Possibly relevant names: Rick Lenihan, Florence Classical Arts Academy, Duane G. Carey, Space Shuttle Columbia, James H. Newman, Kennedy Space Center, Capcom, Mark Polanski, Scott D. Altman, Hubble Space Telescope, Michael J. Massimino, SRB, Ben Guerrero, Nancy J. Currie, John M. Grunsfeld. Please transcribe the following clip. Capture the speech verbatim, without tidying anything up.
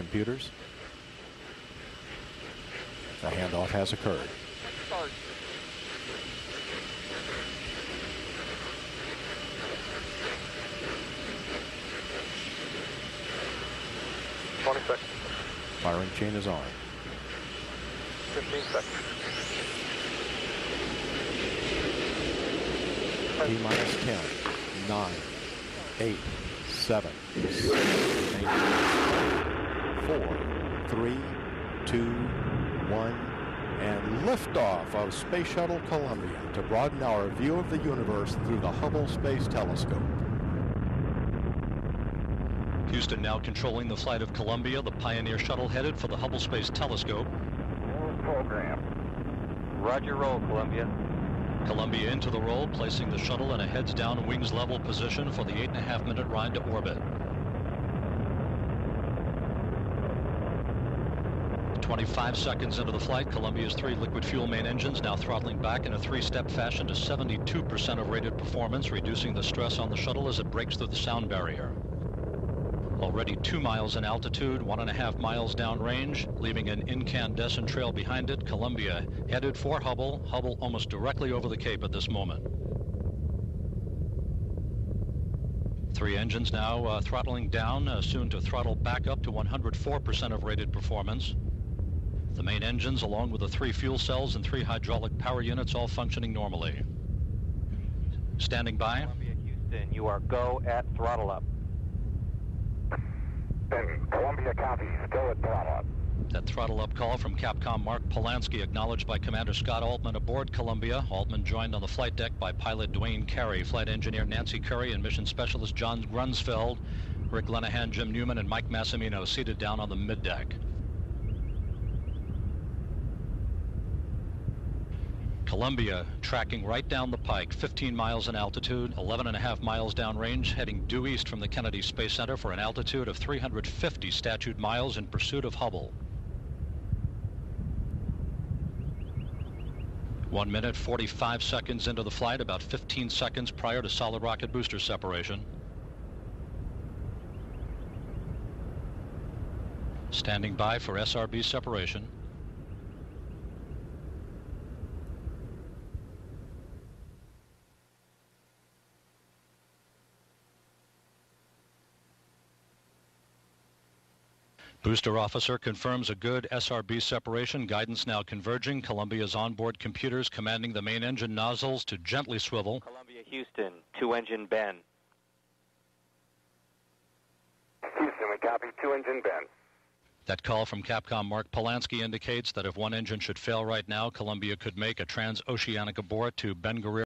computers. The handoff has occurred. Start. twenty seconds. Firing chain is on. fifteen seconds. T minus ten, nine, eight, seven, six, eight, four, three, two, one, and liftoff of Space Shuttle Columbia to broaden our view of the universe through the Hubble Space Telescope. Houston now controlling the flight of Columbia, the Pioneer shuttle headed for the Hubble Space Telescope. Program. Roger, roll, Columbia. Columbia into the roll, placing the shuttle in a heads-down, wings-level position for the eight and a half minute ride to orbit. twenty-five seconds into the flight, Columbia's three liquid fuel main engines now throttling back in a three-step fashion to seventy-two percent of rated performance, reducing the stress on the shuttle as it breaks through the sound barrier. Already two miles in altitude, one and a half miles downrange, leaving an incandescent trail behind it, Columbia headed for Hubble, Hubble almost directly over the Cape at this moment. Three engines now uh, throttling down, uh, soon to throttle back up to one hundred four percent of rated performance. The main engines, along with the three fuel cells and three hydraulic power units, all functioning normally. Standing by. Columbia, Houston, you are go at throttle up. And Columbia County, go at throttle up. That throttle up call from Capcom Mark Polanski, acknowledged by Commander Scott Altman aboard Columbia. Altman joined on the flight deck by pilot Duane Carey, flight engineer Nancy Currie, and mission specialist John Grunsfeld, Rick Lenihan, Jim Newman, and Mike Massimino seated down on the middeck. Columbia tracking right down the pike, fifteen miles in altitude, eleven and a half miles downrange, heading due east from the Kennedy Space Center for an altitude of three hundred fifty statute miles in pursuit of Hubble. one minute, forty-five seconds into the flight, about fifteen seconds prior to solid rocket booster separation. Standing by for S R B separation. Booster officer confirms a good S R B separation. Guidance now converging. Columbia's onboard computers commanding the main engine nozzles to gently swivel. Columbia, Houston, two engine bend. Houston, we copy, two engine bend. That call from Capcom Mark Polanski indicates that if one engine should fail right now, Columbia could make a transoceanic abort to Ben Guerrero.